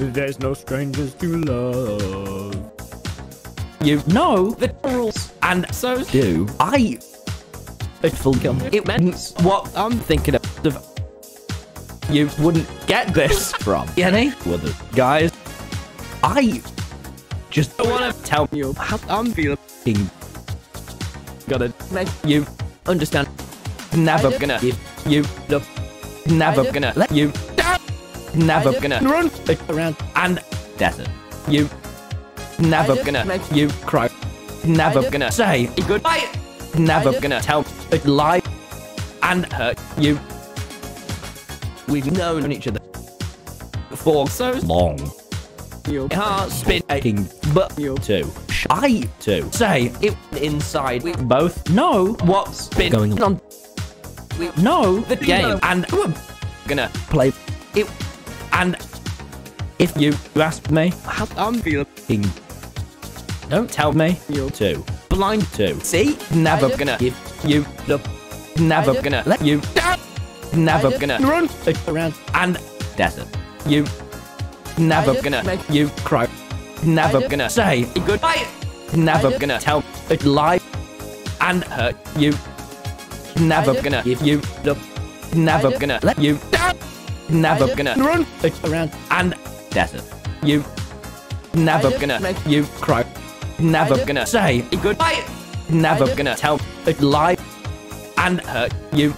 There's no strangers to love. You know the rules, and so do I. It means what I'm thinking of. You wouldn't get this from any other guys. I just want to tell you how I'm feeling. Gotta make you understand. Never gonna give you up. Never gonna let you down. Never gonna run around and desert you. Never gonna make you cry. Never gonna say goodbye. Never gonna tell a lie and hurt you. We've known each other for so long. Your heart's spin aching, but you're too shy to say it inside. We both know what's been going on. We know the game, and we're gonna play it. And if you ask me how I'm feeling, don't tell me you're too blind to see. Never gonna give you up. Never gonna let you down. Never gonna run around and desert you. Never gonna make you cry. Never gonna say goodbye. Never gonna tell a lie and hurt you. Never gonna give you up. Never gonna let you down. Never gonna run around and desert you. Never gonna make you cry. Never gonna say goodbye. Never gonna tell a lie and hurt you.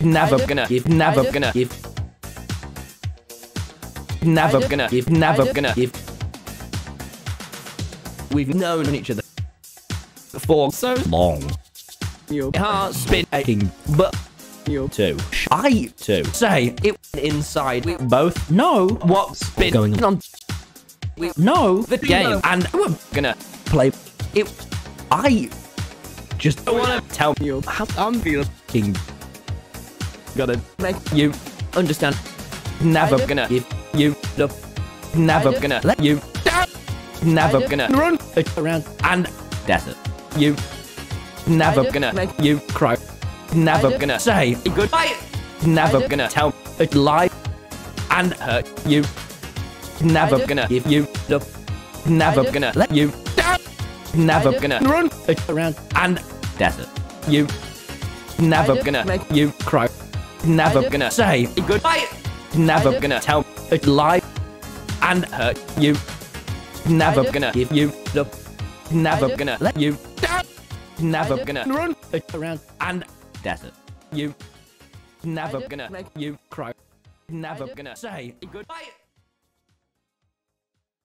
Never gonna give, never gonna give. Never gonna give, never gonna give. We've known each other for so long. Your heart's been aching, but you're too shy to say it inside. We both know what's been going on. We know the game, and we're gonna play it. I just wanna tell you how I'm feeling. Gotta make you understand. Never gonna give you up. Never gonna let you down. Never gonna run around and desert you. Never gonna make you cry. Never gonna say goodbye. Never gonna tell a lie and hurt you. Never gonna give you up. Never gonna let you down. Never gonna run around and desert you. Never gonna make you cry. Never gonna say goodbye. Never gonna tell a lie and hurt you. Never gonna give you up. Never gonna let you down. Never gonna run around and desert you. Never gonna make you cry. Never gonna say goodbye.